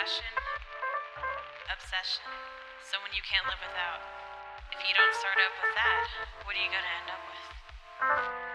Passion, obsession, someone you can't live without. If you don't start up with that, what are you gonna end up with?